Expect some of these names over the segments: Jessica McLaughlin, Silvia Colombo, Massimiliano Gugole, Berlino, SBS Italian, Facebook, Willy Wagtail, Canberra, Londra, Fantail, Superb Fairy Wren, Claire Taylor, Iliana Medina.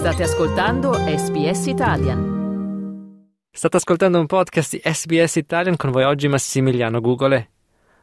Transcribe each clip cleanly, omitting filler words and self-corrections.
State ascoltando SBS Italian. State ascoltando un podcast di SBS Italian, con voi oggi Massimiliano Gugole.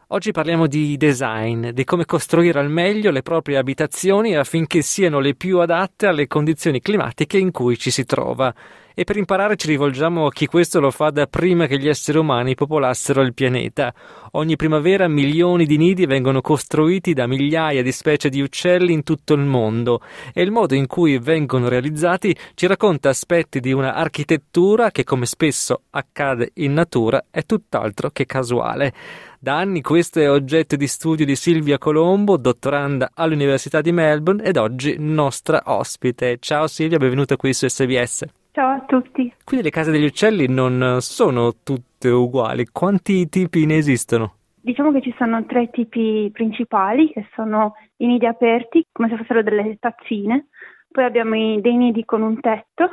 Oggi parliamo di design, di come costruire al meglio le proprie abitazioni affinché siano le più adatte alle condizioni climatiche in cui ci si trova. E per imparare ci rivolgiamo a chi questo lo fa da prima che gli esseri umani popolassero il pianeta. Ogni primavera milioni di nidi vengono costruiti da migliaia di specie di uccelli in tutto il mondo, e il modo in cui vengono realizzati ci racconta aspetti di una architettura che, come spesso accade in natura, è tutt'altro che casuale. Da anni questo è oggetto di studio di Silvia Colombo, dottoranda all'Università di Melbourne ed oggi nostra ospite. Ciao Silvia, benvenuta qui su SBS. Ciao a tutti. Quindi le case degli uccelli non sono tutte uguali, quanti tipi ne esistono? Diciamo che ci sono tre tipi principali, che sono i nidi aperti, come se fossero delle tazzine, poi abbiamo dei nidi con un tetto,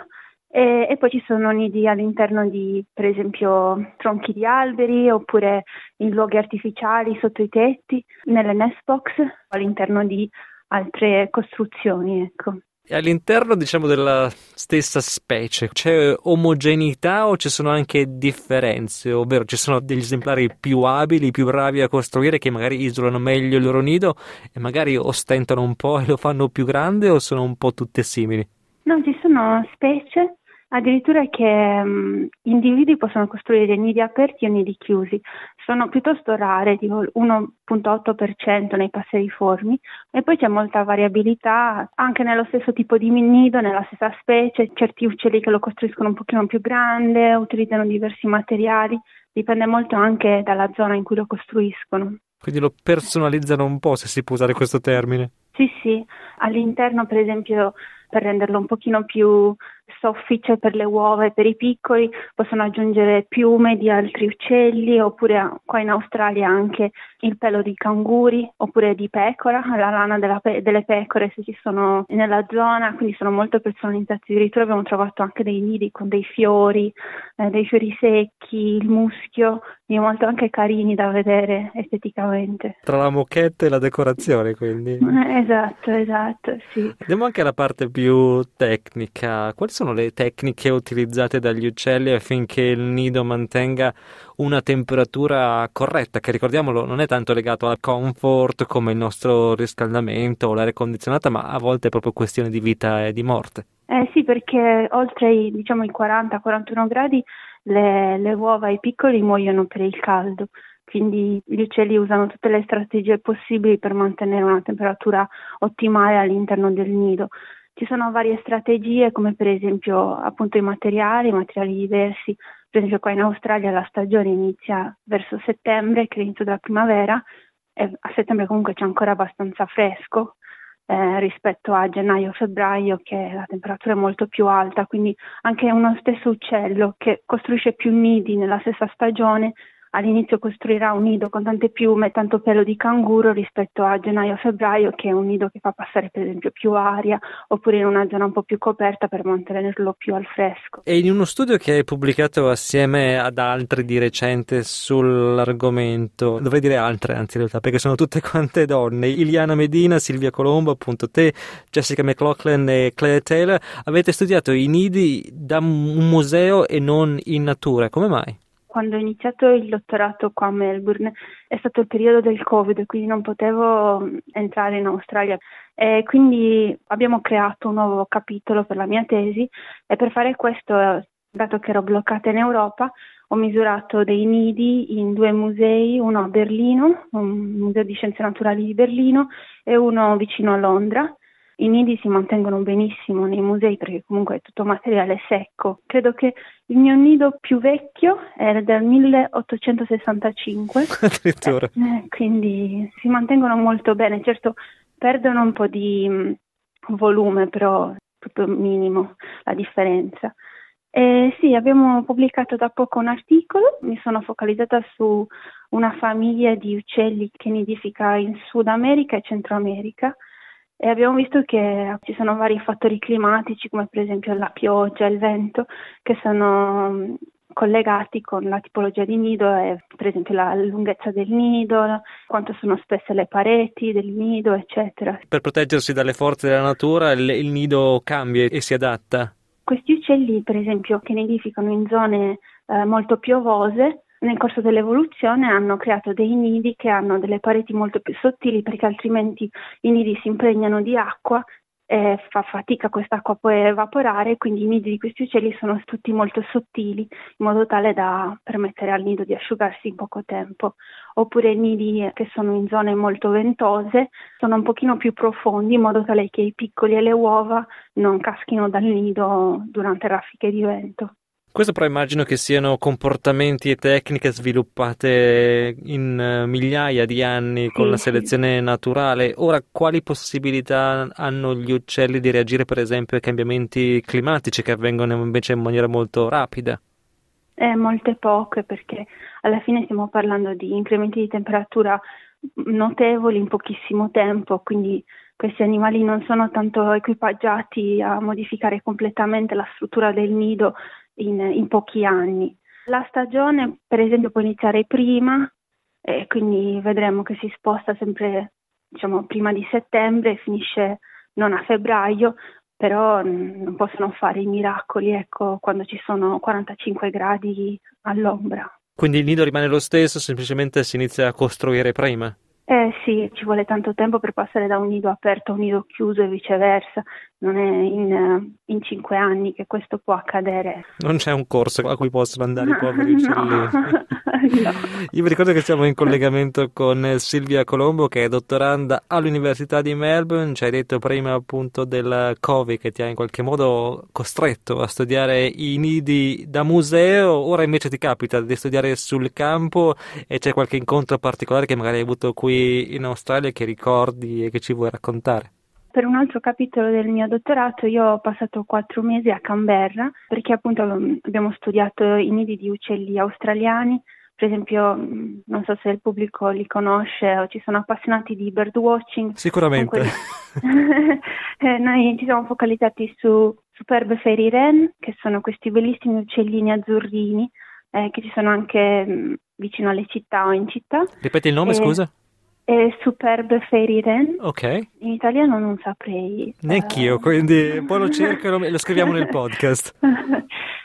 e poi ci sono nidi all'interno di, per esempio, tronchi di alberi oppure in luoghi artificiali sotto i tetti, nelle nest box, all'interno di altre costruzioni, ecco. E all'interno, diciamo, della stessa specie c'è omogeneità o ci sono anche differenze? Ovvero ci sono degli esemplari più abili, più bravi a costruire, che magari isolano meglio il loro nido e magari ostentano un po' e lo fanno più grande, o sono un po' tutte simili? No, ci sono specie addirittura che individui possono costruire dei nidi aperti o nidi chiusi. Sono piuttosto rare, tipo 1,8% nei passeriformi, e poi c'è molta variabilità anche nello stesso tipo di nido, nella stessa specie. Certi uccelli che lo costruiscono un pochino più grande, utilizzano diversi materiali, dipende molto anche dalla zona in cui lo costruiscono. Quindi lo personalizzano un po', se si può usare questo termine. Sì, all'interno, per esempio, per renderlo un pochino più soffice per le uova e per i piccoli, possono aggiungere piume di altri uccelli, oppure qua in Australia anche il pelo di canguri, oppure di pecora, la lana delle pecore se ci sono nella zona, quindi sono molto personalizzati. Addirittura abbiamo trovato anche dei nidi con dei fiori secchi, il muschio, quindi molto anche carini da vedere esteticamente. Tra la moquette e la decorazione, quindi. Esatto, sì. Andiamo anche alla parte più tecnica. Quali sono le tecniche utilizzate dagli uccelli affinché il nido mantenga una temperatura corretta, che, ricordiamolo, non è tanto legato al comfort come il nostro riscaldamento o l'aria condizionata, ma a volte è proprio questione di vita e di morte? Sì, perché oltre i 40-41 gradi le uova e i piccoli muoiono per il caldo. Quindi gli uccelli usano tutte le strategie possibili per mantenere una temperatura ottimale all'interno del nido. Ci sono varie strategie, come per esempio appunto i materiali diversi. Per esempio qua in Australia la stagione inizia verso settembre, che è l'inizio della primavera, e a settembre comunque c'è ancora abbastanza fresco rispetto a gennaio-febbraio, che la temperatura è molto più alta. Quindi anche uno stesso uccello che costruisce più nidi nella stessa stagione, all'inizio costruirà un nido con tante piume e tanto pelo di canguro rispetto a gennaio-febbraio, che è un nido che fa passare per esempio più aria, oppure in una zona un po' più coperta per mantenerlo più al fresco. E in uno studio che hai pubblicato assieme ad altri di recente sull'argomento, dovrei dire altre anzi in realtà, perché sono tutte quante donne, Iliana Medina, Silvia Colombo, appunto te, Jessica McLaughlin e Claire Taylor, avete studiato i nidi da un museo e non in natura. Come mai? Quando ho iniziato il dottorato qua a Melbourne è stato il periodo del Covid, quindi non potevo entrare in Australia, e quindi abbiamo creato un nuovo capitolo per la mia tesi, e per fare questo, dato che ero bloccata in Europa, ho misurato dei nidi in due musei, uno a Berlino, un museo di scienze naturali di Berlino, e uno vicino a Londra. I nidi si mantengono benissimo nei musei perché comunque è tutto materiale secco. Credo che il mio nido più vecchio era del 1865, addirittura. Quindi si mantengono molto bene, certo perdono un po' di volume, però proprio minimo la differenza. Sì, abbiamo pubblicato da poco un articolo, mi sono focalizzata su una famiglia di uccelli che nidifica in Sud America e Centro America. E abbiamo visto che ci sono vari fattori climatici, come per esempio la pioggia, il vento, che sono collegati con la tipologia di nido, è per esempio la lunghezza del nido, quanto sono spesse le pareti del nido, eccetera. Per proteggersi dalle forze della natura il nido cambia e si adatta. Questi uccelli, per esempio, che nidificano in zone molto piovose, nel corso dell'evoluzione hanno creato dei nidi che hanno delle pareti molto più sottili, perché altrimenti i nidi si impregnano di acqua e fa fatica quest'acqua poi a evaporare, quindi i nidi di questi uccelli sono tutti molto sottili, in modo tale da permettere al nido di asciugarsi in poco tempo. Oppure nidi che sono in zone molto ventose sono un pochino più profondi, in modo tale che i piccoli e le uova non caschino dal nido durante raffiche di vento. Questo però immagino che siano comportamenti e tecniche sviluppate in migliaia di anni con la selezione naturale. Ora, quali possibilità hanno gli uccelli di reagire, per esempio, ai cambiamenti climatici che avvengono invece in maniera molto rapida? Molte poche, perché alla fine stiamo parlando di incrementi di temperatura notevoli in pochissimo tempo, quindi questi animali non sono tanto equipaggiati a modificare completamente la struttura del nido in pochi anni. La stagione, per esempio, può iniziare prima, e quindi vedremo che si sposta sempre, prima di settembre, finisce non a febbraio, però non possono fare i miracoli, quando ci sono 45 gradi all'ombra. Quindi il nido rimane lo stesso, semplicemente si inizia a costruire prima? Sì, ci vuole tanto tempo per passare da un nido aperto a un nido chiuso e viceversa. Non è in 5 anni che questo può accadere. Non c'è un corso a cui possono andare i poveri uccellini. No. Io vi ricordo che siamo in collegamento con Silvia Colombo, che è dottoranda all'Università di Melbourne. Ci hai detto prima appunto del Covid che ti ha in qualche modo costretto a studiare i nidi da museo, ora invece ti capita di studiare sul campo, e c'è qualche incontro particolare che magari hai avuto qui in Australia che ricordi e che ci vuoi raccontare? Per un altro capitolo del mio dottorato io ho passato 4 mesi a Canberra, perché appunto abbiamo studiato i nidi di uccelli australiani. Per esempio, non so se il pubblico li conosce o ci sono appassionati di birdwatching. Sicuramente. Noi ci siamo focalizzati su Superb Fairy Wren, che sono questi bellissimi uccellini azzurrini che ci sono anche vicino alle città o in città. Ripeti il nome, scusa? Superb Fairy Wren. Ok. In italiano non saprei. Neanch'io, quindi poi lo cerco e lo scriviamo nel podcast.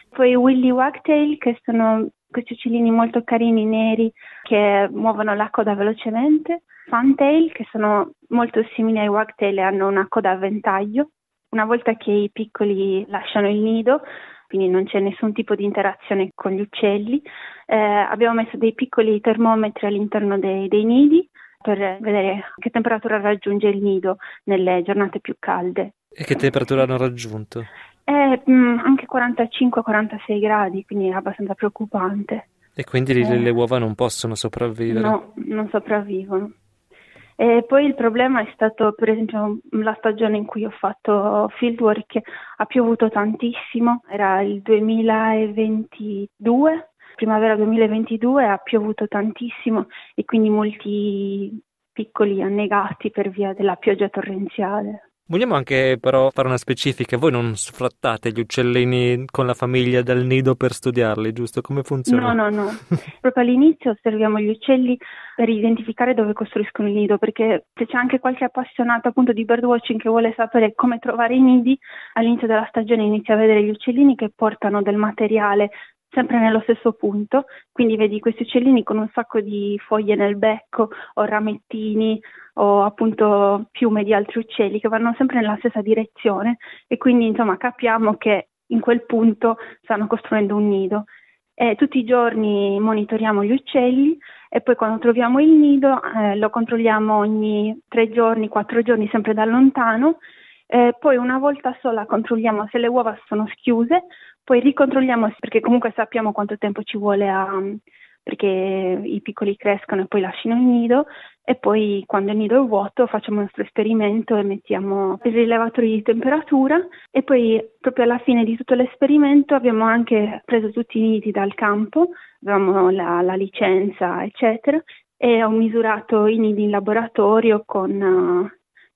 Poi Willy Wagtail, che sono questi uccellini molto carini neri che muovono la coda velocemente. Fantail, che sono molto simili ai wagtail e hanno una coda a ventaglio. Una volta che i piccoli lasciano il nido, quindi non c'è nessun tipo di interazione con gli uccelli, abbiamo messo dei piccoli termometri all'interno dei nidi per vedere che temperatura raggiunge il nido nelle giornate più calde. E che temperatura hanno raggiunto? Anche 45-46 gradi, quindi è abbastanza preoccupante. E quindi le uova non possono sopravvivere? No, non sopravvivono. E poi il problema è stato, per esempio, la stagione in cui ho fatto fieldwork. Ha piovuto tantissimo, era il 2022, primavera 2022, ha piovuto tantissimo e quindi molti piccoli annegati per via della pioggia torrenziale. Vogliamo anche però fare una specifica. Voi non sfrattate gli uccellini con la famiglia dal nido per studiarli, giusto? Come funziona? No. Proprio all'inizio osserviamo gli uccelli per identificare dove costruiscono il nido, perché se c'è anche qualche appassionato appunto di birdwatching che vuole sapere come trovare i nidi, all'inizio della stagione inizia a vedere gli uccellini che portano del materiale sempre nello stesso punto, quindi vedi questi uccellini con un sacco di foglie nel becco o ramettini o appunto piume di altri uccelli che vanno sempre nella stessa direzione, e quindi insomma capiamo che in quel punto stanno costruendo un nido. E tutti i giorni monitoriamo gli uccelli e poi quando troviamo il nido lo controlliamo ogni 3 giorni, 4 giorni, sempre da lontano. Poi una volta sola controlliamo se le uova sono schiuse, poi ricontrolliamo, perché comunque sappiamo quanto tempo ci vuole perché i piccoli crescono e poi lasciano il nido, e poi quando il nido è vuoto facciamo il nostro esperimento e mettiamo i rilevatori di temperatura, e poi proprio alla fine di tutto l'esperimento abbiamo anche preso tutti i nidi dal campo, avevamo la licenza eccetera, e ho misurato i nidi in laboratorio con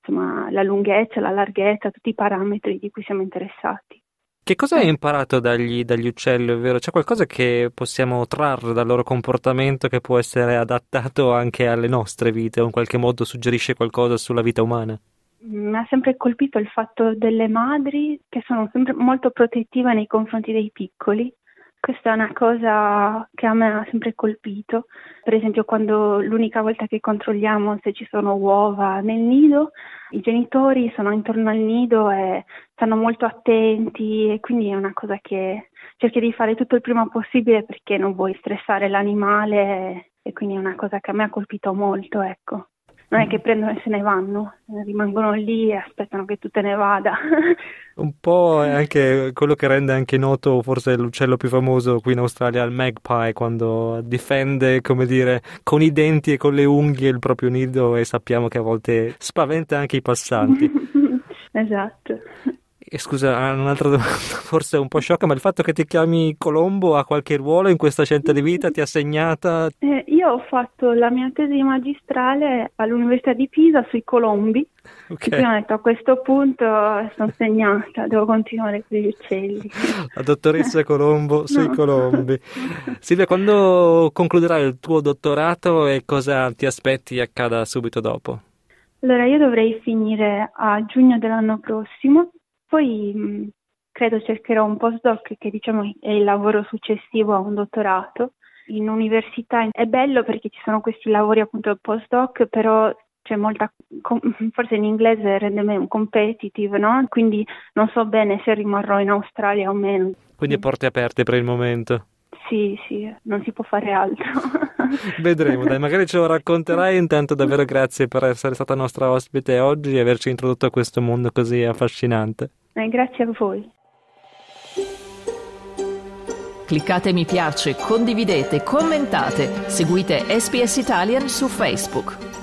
la lunghezza, la larghezza, tutti i parametri di cui siamo interessati. Che cosa hai imparato dagli uccelli, ovvero c'è qualcosa che possiamo trarre dal loro comportamento che può essere adattato anche alle nostre vite o in qualche modo suggerisce qualcosa sulla vita umana? Mi ha sempre colpito il fatto delle madri che sono sempre molto protettive nei confronti dei piccoli. Questa è una cosa che a me ha sempre colpito. Per esempio, quando l'unica volta che controlliamo se ci sono uova nel nido, i genitori sono intorno al nido e stanno molto attenti, e quindi è una cosa che cerchi di fare tutto il prima possibile perché non vuoi stressare l'animale, e quindi è una cosa che a me ha colpito molto, ecco. Non è che prendono e se ne vanno, rimangono lì e aspettano che tu te ne vada. Un po' è anche quello che rende anche noto forse l'uccello più famoso qui in Australia, il magpie, quando difende, come dire, con i denti e con le unghie il proprio nido, e sappiamo che a volte spaventa anche i passanti. Esatto. E scusa, un'altra domanda forse un po' sciocca, ma il fatto che ti chiami Colombo ha qualche ruolo in questa scelta di vita? Ti ha segnata? Io ho fatto la mia tesi magistrale all'Università di Pisa sui colombi. Okay. Quindi ho detto, a questo punto sono segnata, devo continuare con gli uccelli. La dottoressa Colombo sui colombi. Silvia, quando concluderai il tuo dottorato e cosa ti aspetti accada subito dopo? Allora, io dovrei finire a giugno dell'anno prossimo. Poi credo cercherò un postdoc, che diciamo è il lavoro successivo a un dottorato. In università è bello perché ci sono questi lavori appunto postdoc, però c'è molta, forse in inglese rende me un competitive, no? Quindi non so bene se rimarrò in Australia o meno. Quindi porte aperte per il momento. Sì, non si può fare altro. Vedremo, dai, magari ce lo racconterai. Intanto davvero grazie per essere stata nostra ospite oggi e averci introdotto a questo mondo così affascinante. Grazie a voi. Cliccate mi piace, condividete, commentate, seguite SBS Italian su Facebook.